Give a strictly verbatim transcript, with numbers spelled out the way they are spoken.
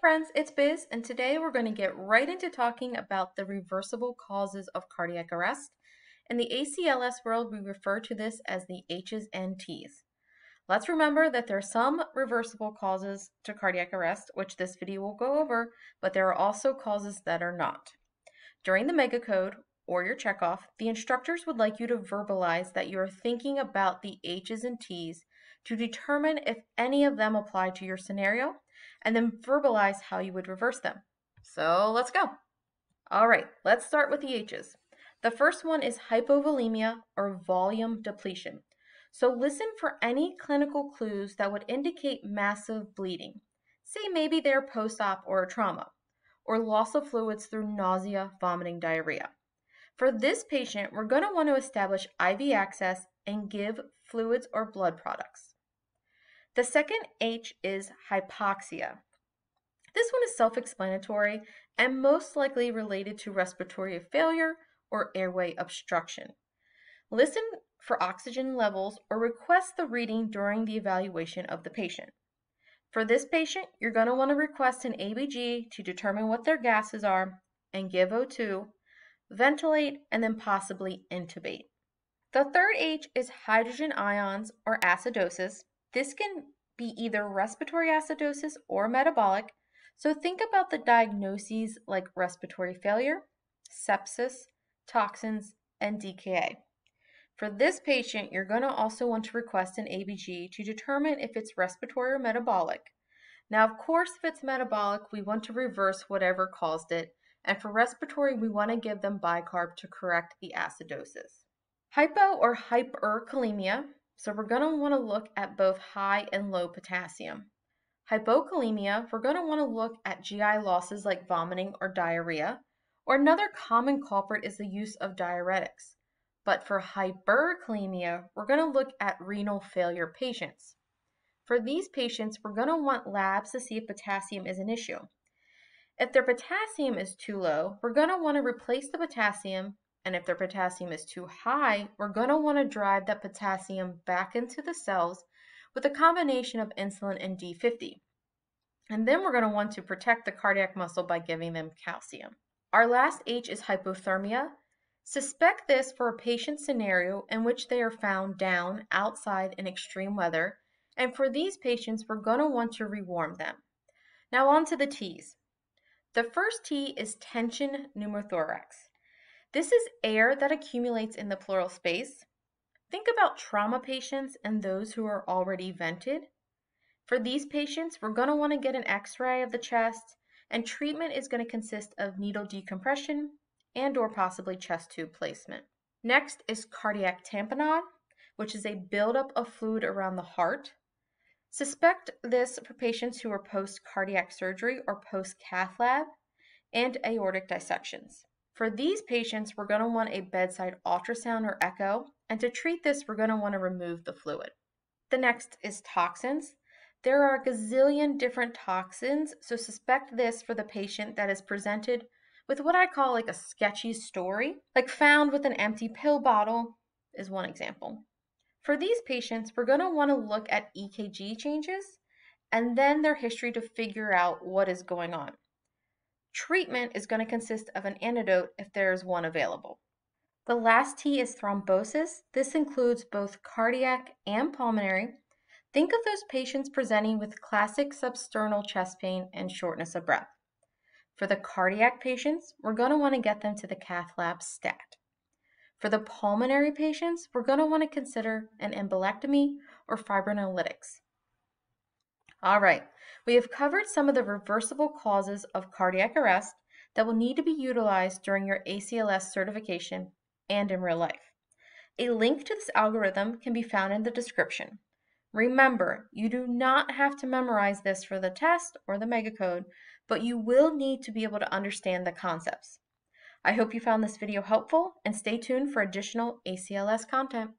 Friends, it's Biz, and today we're going to get right into talking about the reversible causes of cardiac arrest. In the A C L S world, we refer to this as the H's and T's. Let's remember that there are some reversible causes to cardiac arrest, which this video will go over, but there are also causes that are not. During the megacode, or your checkoff, the instructors would like you to verbalize that you are thinking about the H's and T's to determine if any of them apply to your scenario, and then verbalize how you would reverse them. So let's go. All right, let's start with the H's. The first one is hypovolemia or volume depletion. So listen for any clinical clues that would indicate massive bleeding. Say maybe they're post-op or a trauma, or loss of fluids through nausea, vomiting, diarrhea. For this patient, we're going to want to establish I V access and give fluids or blood products. The second H is hypoxia. This one is self-explanatory and most likely related to respiratory failure or airway obstruction. Listen for oxygen levels or request the reading during the evaluation of the patient. For this patient, you're going to want to request an A B G to determine what their gases are and give O two, ventilate, and then possibly intubate. The third H is hydrogen ions or acidosis. This can be either respiratory acidosis or metabolic, so think about the diagnoses like respiratory failure, sepsis, toxins, and D K A. For this patient, you're going to also want to request an A B G to determine if it's respiratory or metabolic. Now, of course, if it's metabolic, we want to reverse whatever caused it, and for respiratory, we want to give them bicarb to correct the acidosis. Hypo or hyperkalemia. So we're going to want to look at both high and low potassium. Hypokalemia, we're going to want to look at G I losses like vomiting or diarrhea, or another common culprit is the use of diuretics. But for hyperkalemia, we're going to look at renal failure patients. For these patients, we're going to want labs to see if potassium is an issue. If their potassium is too low, we're going to want to replace the potassium. And if their potassium is too high, we're going to want to drive that potassium back into the cells with a combination of insulin and D fifty. And then we're going to want to protect the cardiac muscle by giving them calcium. Our last H is hypothermia. Suspect this for a patient scenario in which they are found down outside in extreme weather. And for these patients, we're going to want to rewarm them. Now on to the T's. The first T is tension pneumothorax. This is air that accumulates in the pleural space. Think about trauma patients and those who are already vented. For these patients, we're going to want to get an x-ray of the chest, and treatment is going to consist of needle decompression and or possibly chest tube placement. Next is cardiac tamponade, which is a buildup of fluid around the heart. Suspect this for patients who are post-cardiac surgery or post-cath lab and aortic dissections. For these patients, we're going to want a bedside ultrasound or echo, and to treat this, we're going to want to remove the fluid. The next is toxins. There are a gazillion different toxins, so suspect this for the patient that is presented with what I call like a sketchy story, like found with an empty pill bottle is one example. For these patients, we're going to want to look at E K G changes and then their history to figure out what is going on. Treatment is going to consist of an antidote if there is one available. The last T is thrombosis. This includes both cardiac and pulmonary. Think of those patients presenting with classic substernal chest pain and shortness of breath. For the cardiac patients, we're going to want to get them to the cath lab stat. For the pulmonary patients, we're going to want to consider an embolectomy or fibrinolytics. All right, we have covered some of the reversible causes of cardiac arrest that will need to be utilized during your A C L S certification and in real life. A link to this algorithm can be found in the description. Remember, you do not have to memorize this for the test or the megacode, but you will need to be able to understand the concepts. I hope you found this video helpful, and stay tuned for additional A C L S content.